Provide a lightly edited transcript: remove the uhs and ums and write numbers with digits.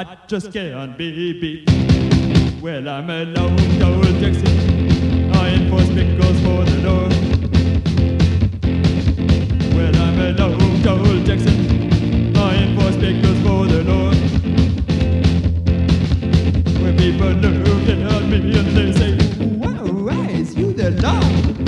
I just can't be beat. Well, I'm a long tall Texan, I enforce pickles for the law. Well, I'm a long tall Texan, I enforce pickles for the law. When people look at me and they say, "Whoa, why is you the law?"